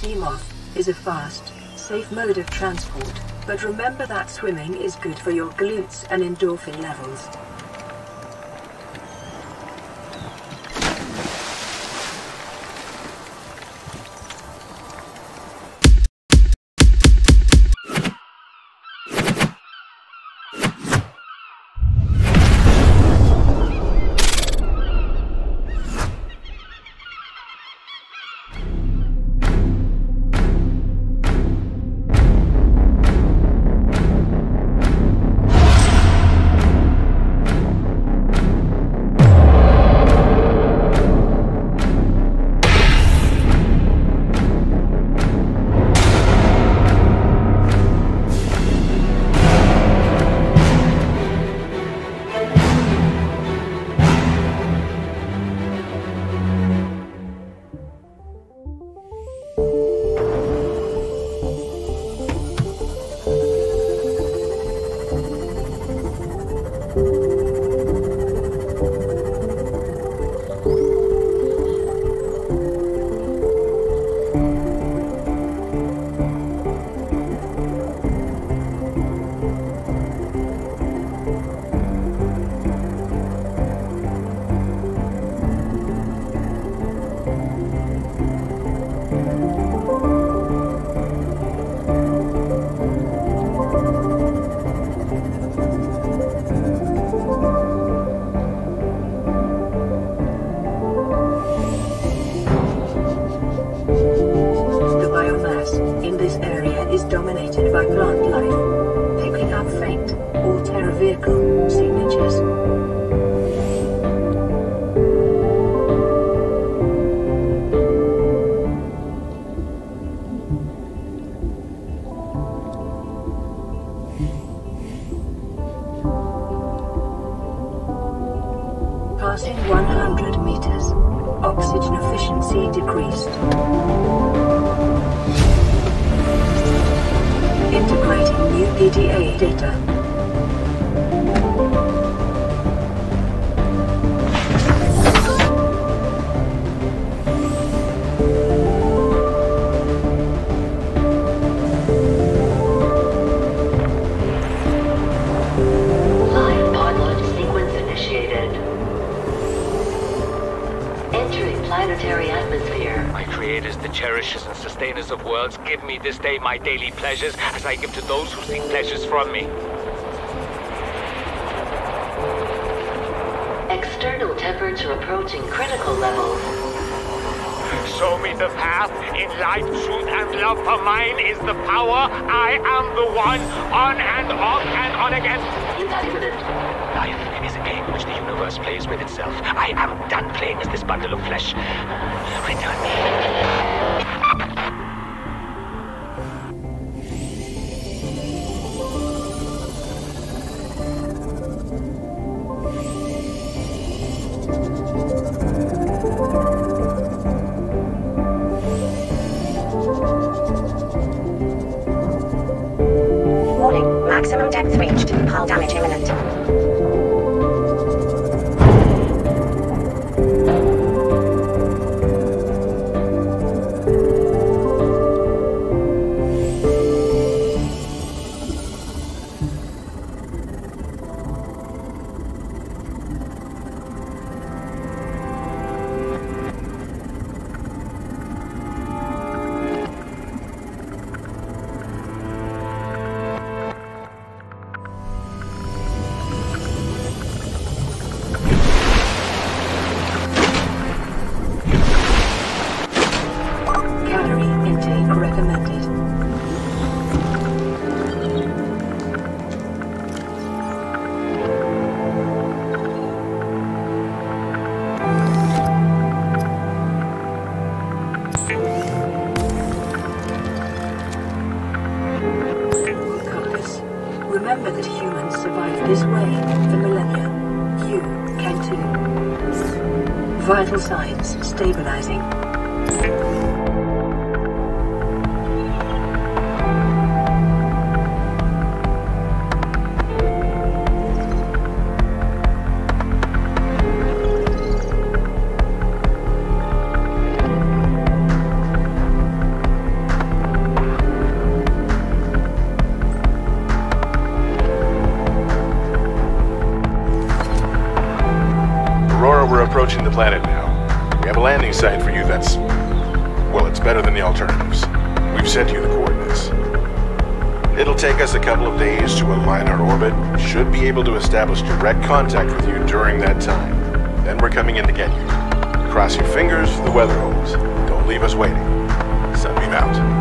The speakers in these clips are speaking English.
Seamoth is a fast, safe mode of transport, but remember that swimming is good for your glutes and endorphin levels. Passing 100 meters, oxygen efficiency decreased. Integrating new PDA data. Live podlaunch sequence initiated. Entering planetary atmosphere. My creators, the cherishers and sustainers of worlds, give me this day my daily pleasures, as I give to those who seek pleasures from me. External temperature approaching critical levels. Show me the path. In life, truth and love, for mine is the power. I am the one, on and off and on again. Impediment. Life is a game which the universe plays with itself. I am done playing as this bundle of flesh. Return me. Warning, maximum depth reached. Hull damage imminent. Remember that humans survived this way for millennia. You can too. Vital signs stabilizing. any site for you that's... well, it's better than the alternatives. We've sent you the coordinates. It'll take us a couple of days to align our orbit. Should be able to establish direct contact with you during that time. Then we're coming in to get you. Cross your fingers for the weather holes. Don't leave us waiting. Sunbeam out.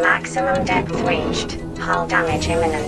Maximum depth reached. Hull damage imminent.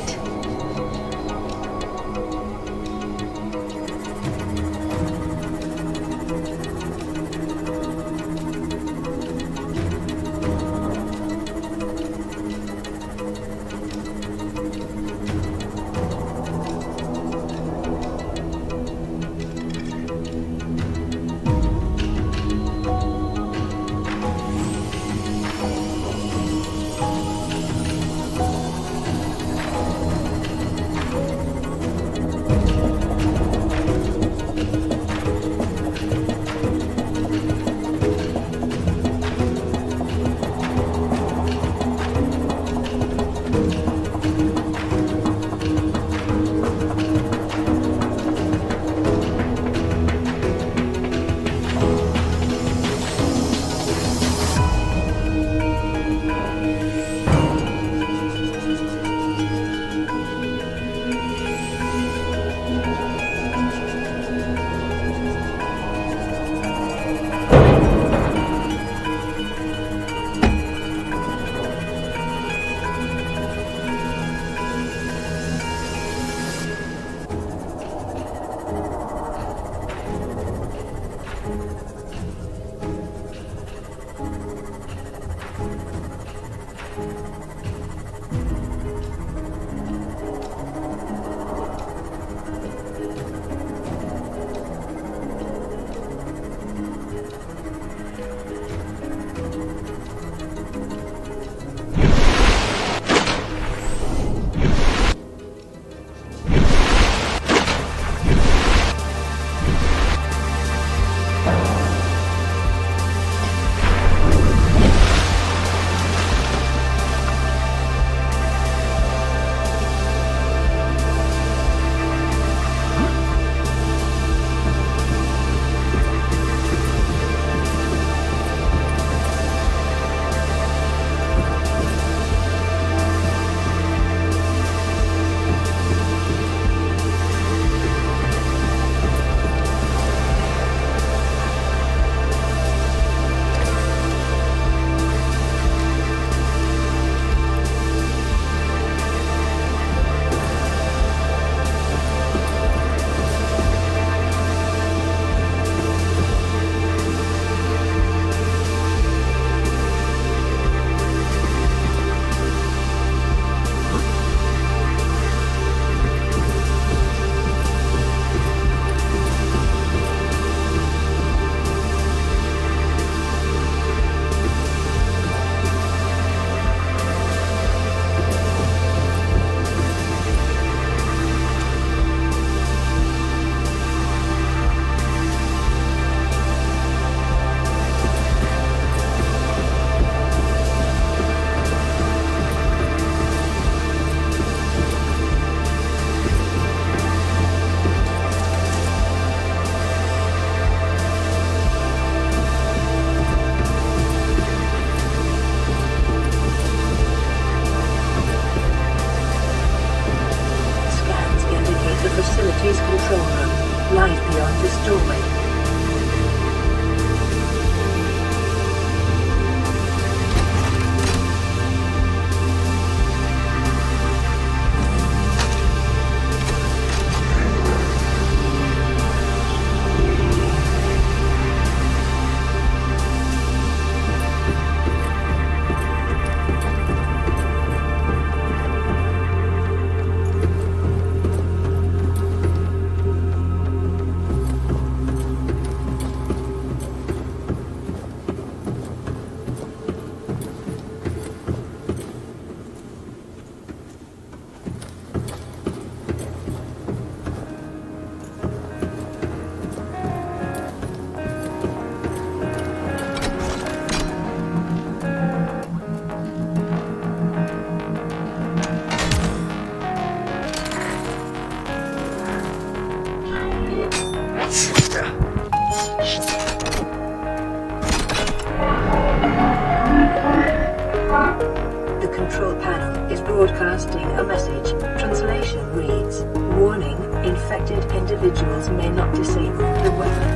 disable the weapon.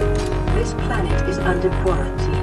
This planet is under quarantine.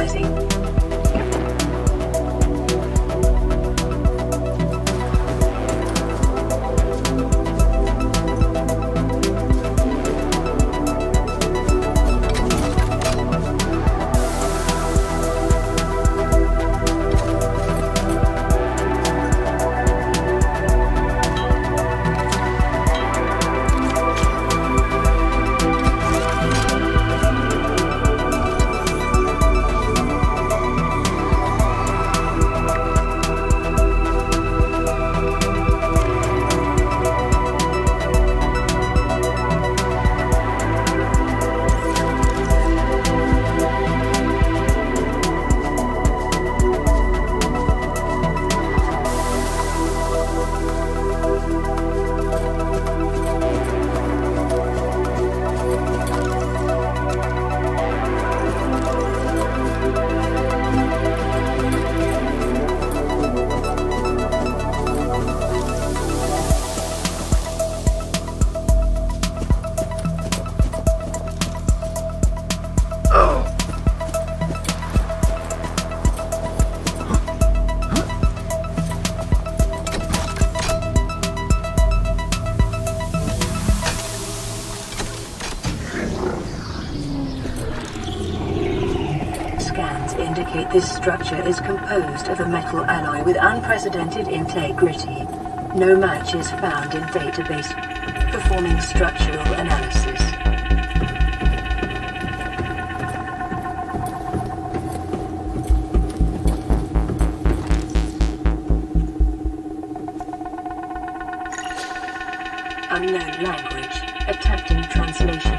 advertising. Indicate this structure is composed of a metal alloy with unprecedented integrity. No match is found in database. Performing structural analysis. Unknown language. Attempting translation.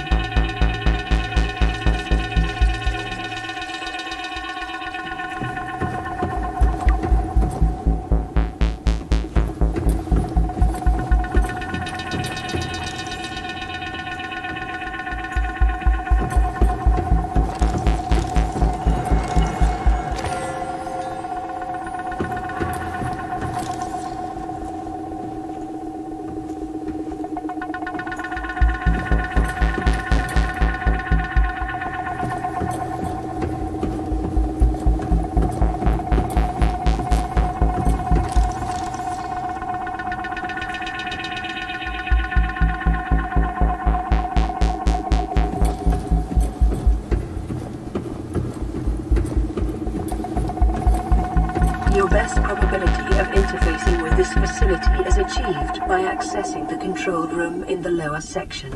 By accessing the control room in the lower section.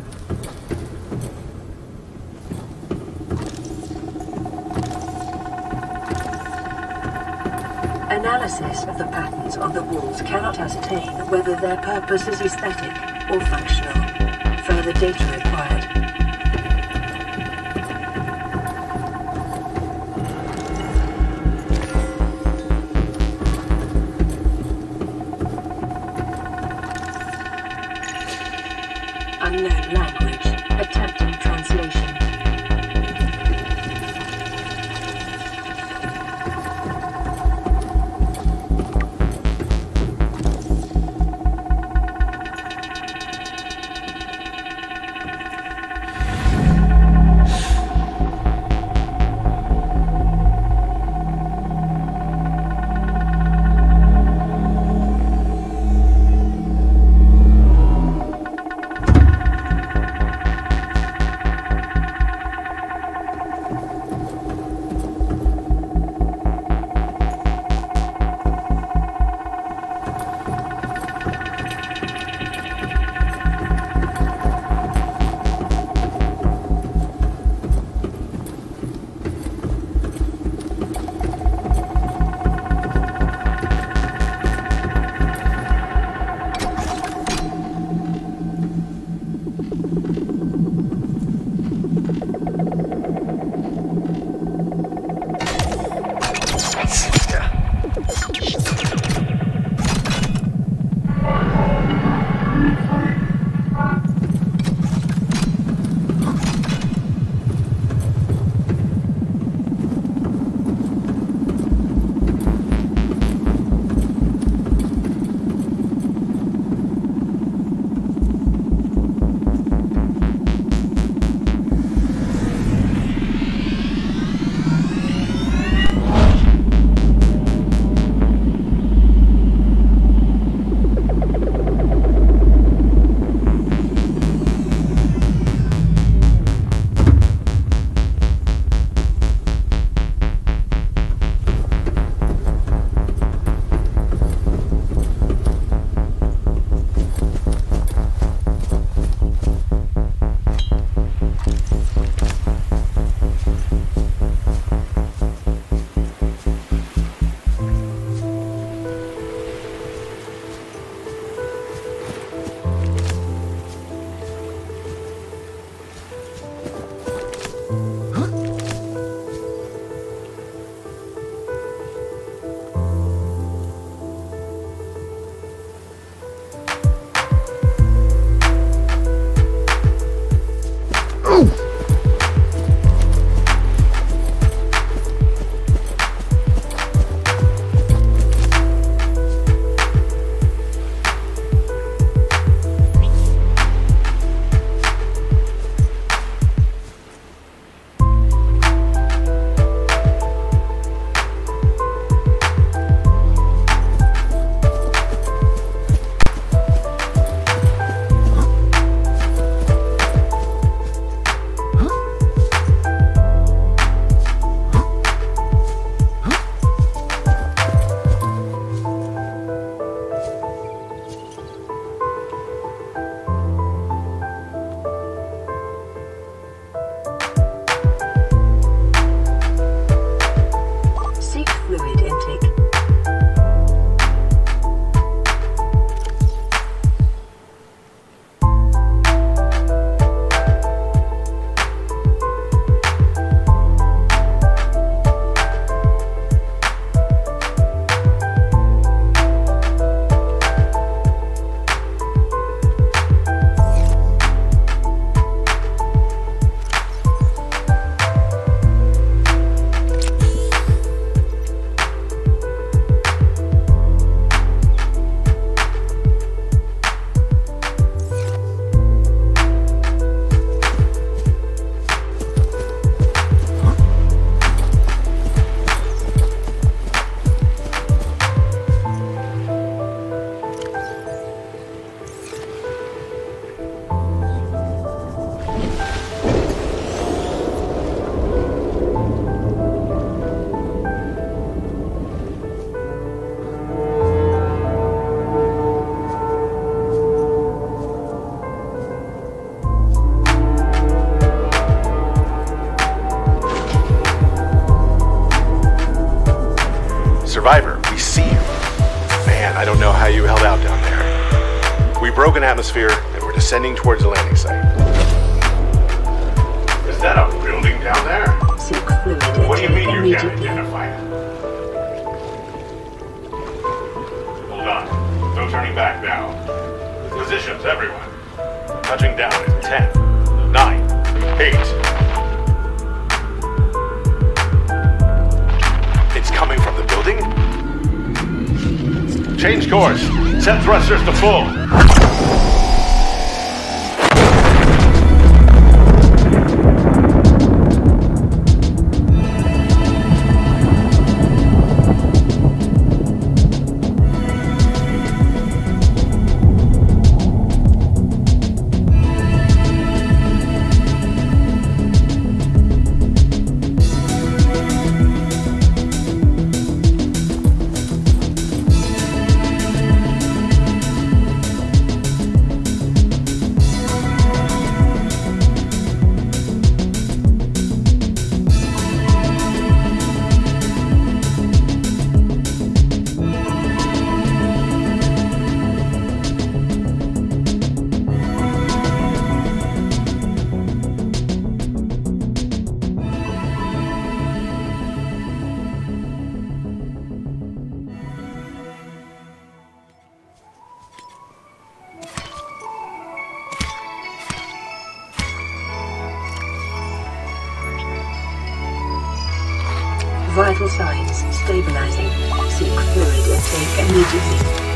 Analysis of the patterns on the walls cannot ascertain whether their purpose is aesthetic or functional. Further data required. you held out down there. We broke an atmosphere and we're descending towards the landing site. Is that a building down there? What do you mean you can't identify it? Hold on. No turning back now. Positions, everyone. Touching down in 10, 9, 8. It's coming from the building? Change course. Set thrusters to full. Vital signs stabilizing. Seek fluid intake immediately.